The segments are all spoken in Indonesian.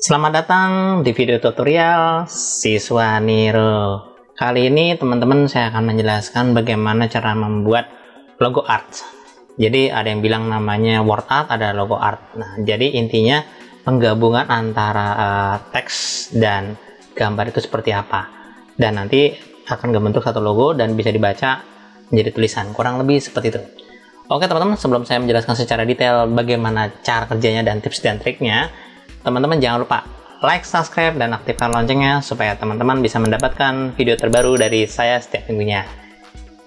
Selamat datang di video tutorial Siswaniro. Kali ini teman-teman saya akan menjelaskan bagaimana cara membuat logo art. Jadi ada yang bilang namanya word art, ada logo art. Nah, jadi intinya penggabungan antara teks dan gambar itu seperti apa. Dan nanti akan membentuk satu logo dan bisa dibaca menjadi tulisan, kurang lebih seperti itu. Oke teman-teman, sebelum saya menjelaskan secara detail bagaimana cara kerjanya dan tips dan triknya, teman-teman jangan lupa like, subscribe, dan aktifkan loncengnya supaya teman-teman bisa mendapatkan video terbaru dari saya setiap minggunya.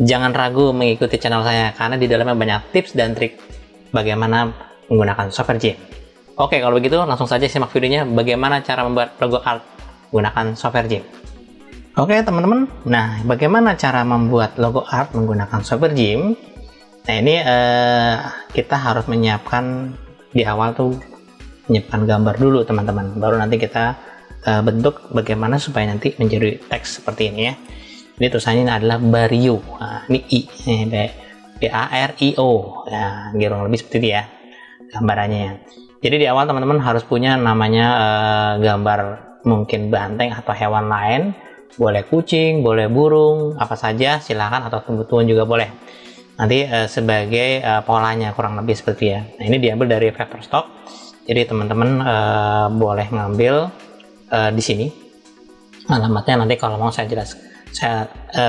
Jangan ragu mengikuti channel saya karena di dalamnya banyak tips dan trik bagaimana menggunakan software GIMP. Oke, kalau begitu langsung saja simak videonya bagaimana cara membuat logo art menggunakan software GIMP. Oke teman-teman, nah bagaimana cara membuat logo art menggunakan software GIMP? Nah ini kita harus menyiapkan di awal tuh. Menyiapkan gambar dulu teman-teman, baru nanti kita bentuk bagaimana supaya nanti menjadi teks seperti ini ya. Ini tulisannya adalah Barrio, nah, ini I, B-A-R-I-O, nah, kurang lebih seperti itu ya gambarannya ya. Jadi di awal teman-teman harus punya namanya gambar, mungkin banteng atau hewan lain, boleh kucing, boleh burung, apa saja silahkan, atau tumbuh-tumbuhan juga boleh. Nanti sebagai polanya kurang lebih seperti ya. Nah ini diambil dari vector stock. Jadi teman-teman boleh ngambil di sini alamatnya, nanti kalau mau saya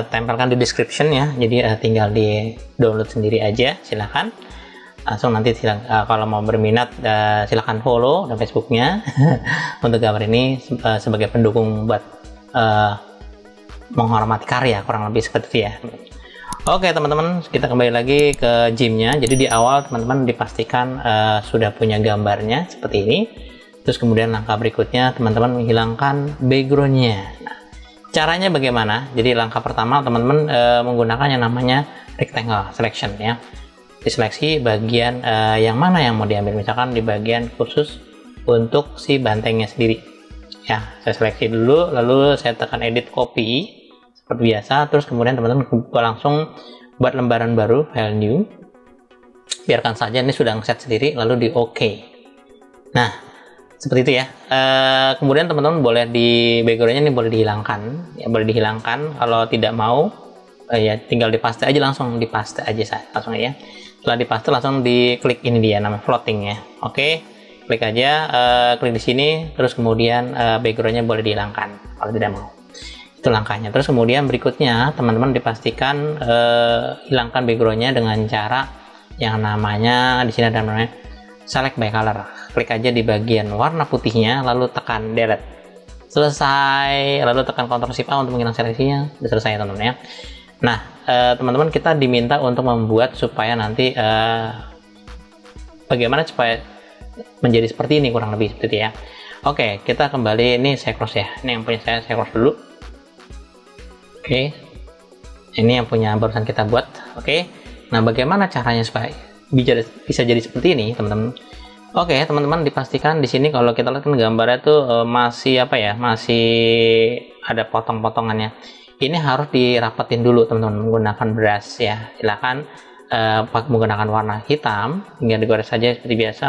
tempelkan di description ya. Jadi tinggal di download sendiri aja, silahkan langsung nanti. Kalau mau berminat silahkan follow dan Facebooknya untuk gambar ini sebagai pendukung buat menghormati karya, kurang lebih seperti itu ya. Oke teman-teman, kita kembali lagi ke GIMP-nya. Jadi di awal teman-teman dipastikan sudah punya gambarnya seperti ini. Terus kemudian langkah berikutnya teman-teman menghilangkan background-nya. Nah, caranya bagaimana? Jadi langkah pertama teman-teman menggunakan yang namanya rectangle selection ya. Diseleksi bagian yang mana yang mau diambil, misalkan di bagian khusus untuk si bantengnya sendiri. Ya, saya seleksi dulu, lalu saya tekan edit copy. Seperti biasa, terus kemudian teman-teman langsung buat lembaran baru, file new. Biarkan saja, ini sudah ngeset sendiri, lalu di OK. Nah, seperti itu ya. Kemudian teman-teman boleh di backgroundnya ini boleh dihilangkan, ya boleh dihilangkan. Kalau tidak mau, ya tinggal dipaste aja, langsung dipaste aja saja, langsung ya. Setelah dipaste langsung diklik ini dia, namanya floating ya. Oke, klik aja, klik di sini, terus kemudian backgroundnya boleh dihilangkan kalau tidak mau. Itu langkahnya. Terus kemudian berikutnya teman-teman dipastikan hilangkan backgroundnya dengan cara yang namanya di sini ada namanya select by color. Klik aja di bagian warna putihnya, lalu tekan delete. Selesai. Lalu tekan Ctrl Shift A untuk menghilang seleksinya. Sudah selesai teman-teman ya. Nah teman-teman, kita diminta untuk membuat supaya nanti bagaimana supaya menjadi seperti ini, kurang lebih seperti itu ya. Oke, kita kembali, ini saya cross ya. Ini yang punya saya cross dulu. Oke, ini yang punya barusan kita buat. Oke, nah bagaimana caranya supaya bisa jadi seperti ini, teman-teman? Oke, teman-teman dipastikan di sini kalau kita lihat kan gambarnya tuh masih apa ya, masih ada potong-potongannya. Ini harus dirapetin dulu, teman-teman, menggunakan brush ya. Silakan menggunakan warna hitam, hingga digores saja seperti biasa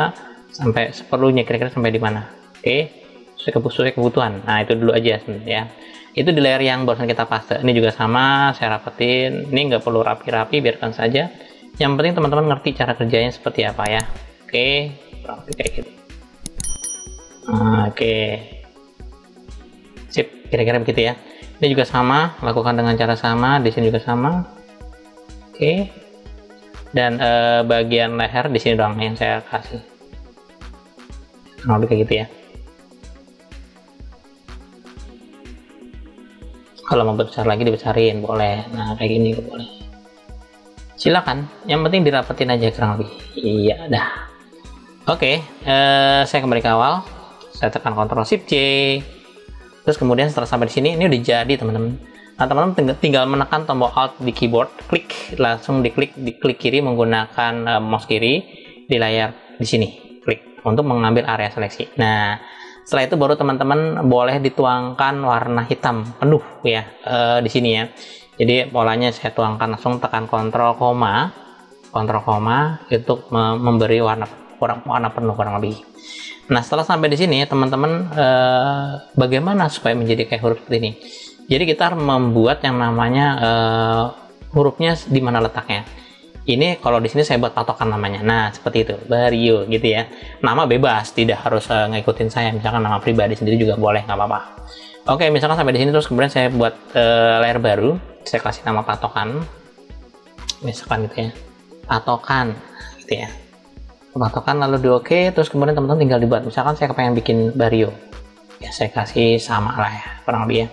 sampai seperlunya, kira-kira sampai di mana? Oke, sesuai kebutuhan. Nah itu dulu aja ya. Itu di layer yang barusan kita paste. Ini juga sama, saya rapetin. Ini nggak perlu rapi-rapi, biarkan saja. Yang penting teman-teman ngerti cara kerjanya seperti apa ya. Oke, rapi kayak gitu. Oke, sip, kira-kira begitu ya. Ini juga sama, lakukan dengan cara sama. Di sini juga sama. Oke, dan bagian leher di sini doang yang saya kasih. Rapi kayak gitu ya. Kalau mau besar lagi dibesarin boleh, nah kayak gini boleh, silakan, yang penting dirapetin aja kurang lebih. Iya dah. Oke, saya kembali ke awal, saya tekan Ctrl Shift C, terus kemudian setelah sampai di sini ini udah jadi teman-teman. Nah teman-teman tinggal menekan tombol Alt di keyboard, klik langsung diklik kiri menggunakan mouse kiri di layar di sini, klik untuk mengambil area seleksi. Nah setelah itu baru teman-teman boleh dituangkan warna hitam penuh ya di sini ya. Jadi polanya saya tuangkan, langsung tekan Ctrl koma untuk memberi warna penuh kurang lebih. Nah, setelah sampai di sini, teman-teman, bagaimana supaya menjadi kayak huruf seperti ini? Jadi kita membuat yang namanya hurufnya di mana letaknya. Ini kalau di sini saya buat patokan namanya. Nah, seperti itu. Bario gitu ya. Nama bebas, tidak harus ngikutin saya. Misalkan nama pribadi sendiri juga boleh, nggak apa-apa. Oke, misalkan sampai di sini terus kemudian saya buat layer baru. Saya kasih nama patokan. Misalkan gitu ya. Patokan gitu ya. Patokan lalu di oke, terus kemudian teman-teman tinggal dibuat. Misalkan saya kepengen bikin Bario. Ya, saya kasih sama lah ya, kurang lebih ya.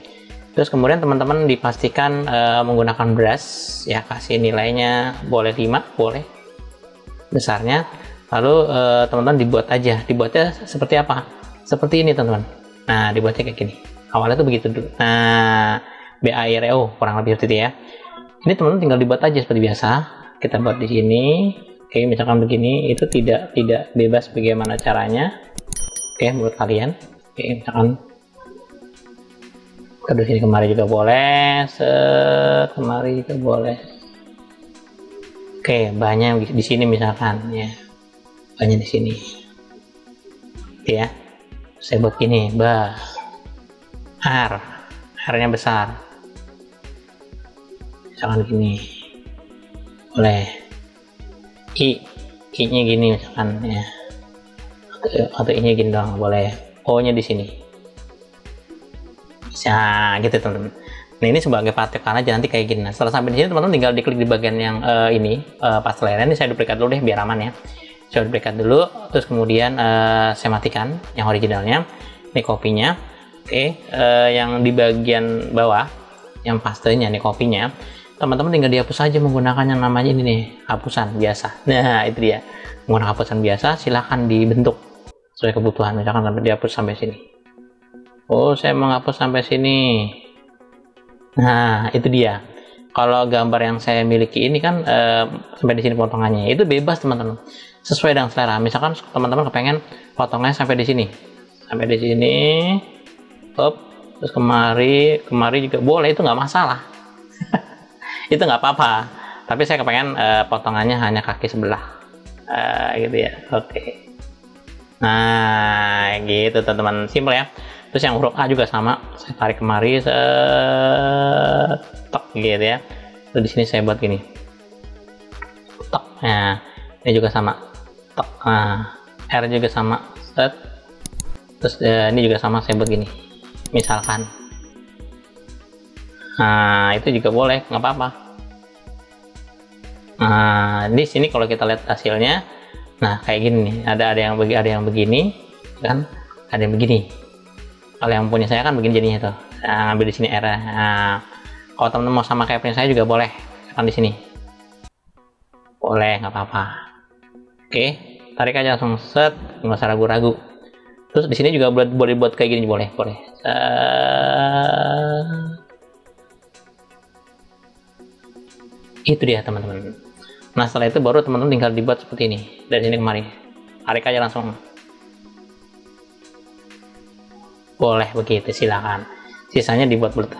Terus kemudian teman-teman dipastikan menggunakan brush, ya kasih nilainya boleh 5, boleh besarnya. Lalu teman-teman dibuat aja, dibuatnya seperti apa? Seperti ini teman-teman. Nah, dibuatnya kayak gini. Awalnya tuh begitu dulu. Nah, BIRO kurang lebih seperti itu ya. Ini teman-teman tinggal dibuat aja seperti biasa. Kita buat di sini. Oke, misalkan begini, itu tidak bebas bagaimana caranya. Oke, menurut kalian. Oke, misalkan ke sini kemari juga boleh, kemari juga boleh. Oke, banyak di sini misalkan ya, banyak di sini ya. Saya buat gini, R-nya besar misalkan gini boleh, I-nya gini misalkan ya, atau I-nya gini doang boleh, O-nya di sini. Nah, gitu teman-teman. Nah, ini sebagai patokan aja nanti kayak gini. Nah, setelah sampai di sini teman-teman tinggal diklik di bagian yang ini, pas layarnya ini saya duplikat dulu deh biar aman ya. Saya duplikat dulu, terus kemudian saya matikan yang originalnya. Ini kopinya. Oke, yang di bagian bawah yang pastenya ini kopinya. Teman-teman tinggal dihapus aja menggunakan yang namanya ini nih, hapusan biasa. Nah, itu dia. Menggunakan hapusan biasa silahkan dibentuk sesuai kebutuhan. Misalkan sampai dihapus sampai sini. Oh, saya menghapus sampai sini. Nah, itu dia. Kalau gambar yang saya miliki ini kan sampai di sini potongannya. Itu bebas, teman-teman. Sesuai dengan selera. Misalkan teman-teman kepengen potongannya sampai di sini. Sampai di sini. Up, terus kemari juga boleh, itu nggak masalah. Itu nggak apa-apa. Tapi saya kepengen potongannya hanya kaki sebelah. Gitu ya. Oke. Nah, gitu teman-teman. Simple ya. Terus yang huruf A juga sama, saya tarik kemari, tok gitu ya. Terus di sini saya buat gini, tok. Nah, ini juga sama, tok. Nah, R juga sama, set. Terus ini juga sama, saya buat gini, misalkan. Nah, itu juga boleh, nggak apa-apa. Nah, di sini kalau kita lihat hasilnya, nah kayak gini nih, ada yang begini, kan? Ada yang begini. Kalau yang punya saya kan begini jadinya tuh. Nah, ambil di sini R. Nah, kalau teman-teman mau sama kayak punya saya juga boleh. Kan di sini. Boleh, nggak apa-apa. Oke, tarik aja langsung set, nggak usah ragu-ragu. Terus di sini juga boleh buat kayak gini boleh, boleh. Itu dia, teman-teman. Nah, setelah itu baru teman-teman tinggal dibuat seperti ini. Dari sini kemari. Tarik aja langsung. Boleh begitu, silakan. Sisanya dibuat bulat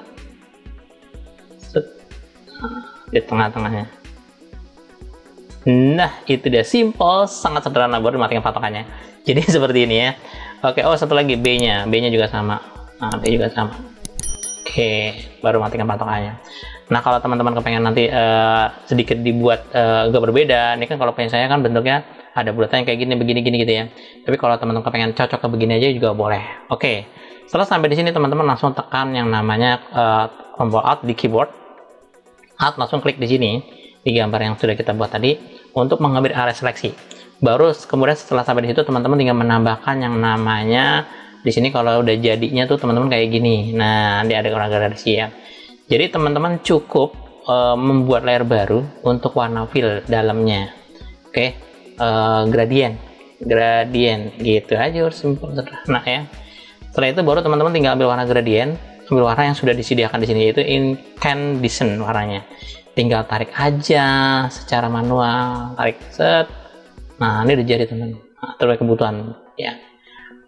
di tengah-tengahnya. Nah, itu dia, simple, sangat sederhana buat matikan patokannya. Jadi seperti ini ya. Oke, oh satu lagi B-nya juga sama. Nah, B juga sama. Oke, baru matikan patokannya. Nah, kalau teman-teman kepengen nanti sedikit dibuat agak berbeda, ini kan kalau punya saya kan bentuknya ada bulatan kayak gini, begini-gini gitu ya. Tapi kalau teman-teman kepengen cocok ke begini aja juga boleh. Oke, setelah sampai di sini teman-teman langsung tekan yang namanya tombol Alt di keyboard. Alt langsung klik di sini di gambar yang sudah kita buat tadi untuk mengambil area seleksi. Baru kemudian setelah sampai di situ teman-teman tinggal menambahkan yang namanya di sini kalau udah jadinya tuh teman-teman kayak gini. Nah, nanti ada orang-orang sih ya. Jadi teman-teman cukup membuat layer baru untuk warna fill dalamnya. Oke. Gradien gitu aja, harus simpel sederhana ya. Setelah itu baru teman-teman tinggal ambil warna gradien, ambil warna yang sudah disediakan di sini yaitu incandescent warnanya. Tinggal tarik aja secara manual, tarik set. Nah, ini udah jadi teman-teman. Nah, terus kebutuhan ya.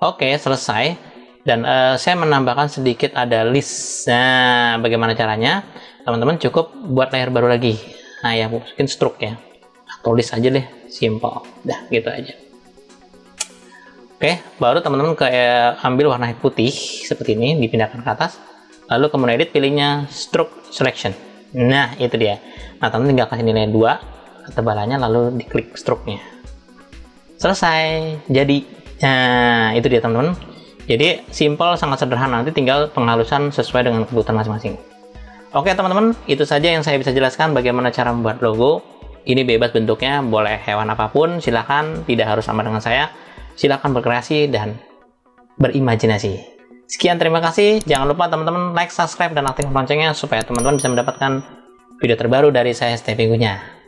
Oke, selesai. Dan saya menambahkan sedikit ada list. Nah, bagaimana caranya? Teman-teman cukup buat layer baru lagi. Nah, ya mungkin stroke ya. Tulis aja deh, simple, dah gitu aja. Oke, baru teman-teman kayak ambil warna putih seperti ini, dipindahkan ke atas, lalu kemudian edit, pilihnya stroke selection. Nah, itu dia. Nah, teman-teman tinggal kasih nilai 2 ketebalannya, lalu diklik stroke-nya. Selesai. Jadi, nah, itu dia teman-teman. Jadi, simple, sangat sederhana. Nanti tinggal penghalusan sesuai dengan kebutuhan masing-masing. Oke, teman-teman, itu saja yang saya bisa jelaskan bagaimana cara membuat logo. Ini bebas bentuknya, boleh hewan apapun, silahkan, tidak harus sama dengan saya. Silahkan berkreasi dan berimajinasi. Sekian, terima kasih. Jangan lupa teman-teman like, subscribe, dan aktifkan loncengnya supaya teman-teman bisa mendapatkan video terbaru dari saya setiap minggunya.